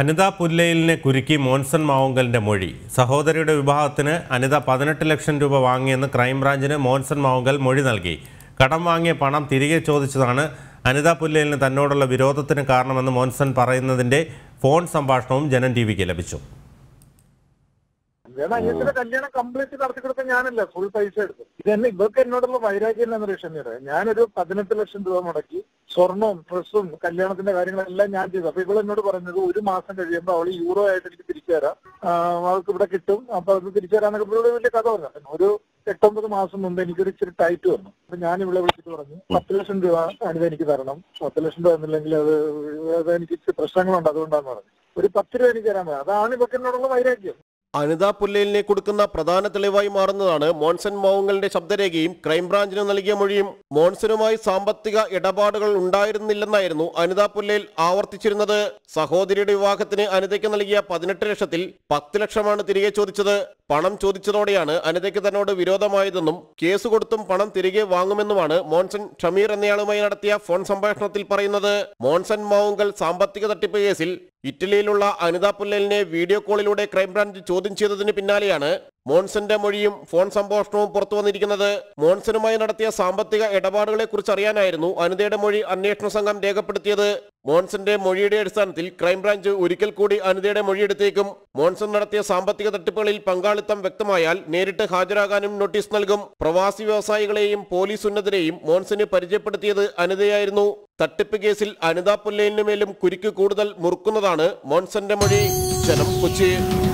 അനിത പുല്ലയിലിനെ കുരുക്കി മോൺസൺ മാവുങ്കലിന്റെ മൊഴി. സഹോദരിയുടെ വിവാഹത്തിന് അനിത 18 ലക്ഷം രൂപ വാങ്ങിയെന്ന് ക്രൈംബ്രാഞ്ചിന് മോൺസൺ മാവുങ്കൽ മൊഴി നൽകി. കടം വാങ്ങിയ പണം തിരികെ ചോദിച്ചതാണ് അനിത പുല്ലയിലിന് തന്നോടുള്ള വിരോധത്തിന് കാരണമെന്ന് മോൺസൺ പറയുന്നതിന്റെ ഫോൺ സംഭാഷണവും ജനം ടിവിക്ക് ലഭിച്ചു. കല്യാണം കംപ്ലീറ്റ് നടത്തി കൊടുക്കാൻ ഞാനല്ല, ഫുൾ പൈസ എടുത്തു. ഇതന്നെ ഇവർക്ക് എന്നോടുള്ള വൈരാഗ്യം എന്ന വിഷയം. ഞാനൊരു 18 ലക്ഷം രൂപ മുടക്കി സ്വർണവും ഡ്രസ്സും കല്യാണത്തിന്റെ കാര്യങ്ങളെല്ലാം ഞാൻ ചെയ്തു. അപ്പൊ ഇവൾ എന്നോട് പറഞ്ഞത് ഒരു മാസം കഴിയുമ്പോൾ അവള് യൂറോ ആയിട്ട് എനിക്ക് തിരിച്ചു തരാം, അവൾക്ക് ഇവിടെ കിട്ടും, അപ്പൊ അത് തിരിച്ചു തരാന്നൊക്കെ ഇവിടെ വലിയ കഥ പറഞ്ഞു. ഒരു 8-9 മാസം മുമ്പ് എനിക്കൊരു ഇച്ചിരി ടൈറ്റ് വന്നു. അപ്പൊ ഞാൻ ഇവിടെ വിളിച്ചിട്ട് പറഞ്ഞു 10 ലക്ഷം രൂപ അനിത എനിക്ക് തരണം, 10 ലക്ഷം രൂപ എന്നില്ലെങ്കിൽ അത് എനിക്ക് ഇച്ചിരി പ്രശ്നങ്ങളുണ്ട്, അതുകൊണ്ടാന്ന് പറഞ്ഞു. ഒരു 10 രൂപ എനിക്ക് തരാൻ പറ്റും. അതാണ് ഇവർക്ക് എന്നോടുള്ള വൈരാഗ്യം. അനിത പുല്ലയിലിനെ കൊടുക്കുന്ന പ്രധാന തെളിവായി മാറുന്നതാണ് മോൺസൺ മാവുങ്കലിന്റെ ശബ്ദരേഖയും ക്രൈംബ്രാഞ്ചിന് നൽകിയ മൊഴിയും. മോൺസനുമായി സാമ്പത്തിക ഇടപാടുകൾ ഉണ്ടായിരുന്നില്ലെന്നായിരുന്നു അനിത പുല്ലയിൽ ആവർത്തിച്ചിരുന്നത്. സഹോദരിയുടെ വിവാഹത്തിന് അനിതയ്ക്ക് നൽകിയ 18 ലക്ഷത്തിൽ 10 ലക്ഷമാണ് തിരികെ ചോദിച്ചത്. പണം ചോദിച്ചതോടെയാണ് അനിതയ്ക്ക് തന്നോട് വിരോധമായതെന്നും കേസ് കൊടുത്തും പണം തിരികെ വാങ്ങുമെന്നുമാണ് മോൺസൺ ഷമീർ എന്നയാളുമായി നടത്തിയ ഫോൺ സംഭാഷണത്തിൽ പറയുന്നത്. മോൺസൺ മാവുങ്കൽ സാമ്പത്തിക തട്ടിപ്പ് കേസിൽ ഇറ്റലിയിലുള്ള അനിത പുല്ലയിലിനെ വീഡിയോ കോളിലൂടെ ക്രൈംബ്രാഞ്ച് ചോദ്യം ചെയ്തതിന് പിന്നാലെയാണ് മോൺസന്റെ മൊഴിയും ഫോൺ സംഭാഷണവും പുറത്തു വന്നിരിക്കുന്നത്. മോൺസനുമായി നടത്തിയ സാമ്പത്തിക ഇടപാടുകളെ കുറിച്ച് അറിയാനായിരുന്നു അനിതയുടെ മൊഴി അന്വേഷണ സംഘം രേഖപ്പെടുത്തിയത്. മോൺസന്റെ മൊഴിയുടെ അടിസ്ഥാനത്തിൽ ക്രൈംബ്രാഞ്ച് ഒരിക്കൽ കൂടി അനിതയുടെ മൊഴിയെടുത്തേക്കും. മോൺസൺ നടത്തിയ സാമ്പത്തിക തട്ടിപ്പുകളിൽ പങ്കാളിത്തം വ്യക്തമായാൽ നേരിട്ട് ഹാജരാകാനും നോട്ടീസ് നൽകും. പ്രവാസി വ്യവസായികളെയും പോലീസ് ഉന്നതരെയും മോൺസന് പരിചയപ്പെടുത്തിയത് അനിതയായിരുന്നു. തട്ടിപ്പ് കേസിൽ അനിത പുല്ലയിലിനുമേലും കുരുക്ക് കൂടുതൽ മുറുക്കുന്നതാണ് മോൺസന്റെ മൊഴി. ജനം കൊച്ചി.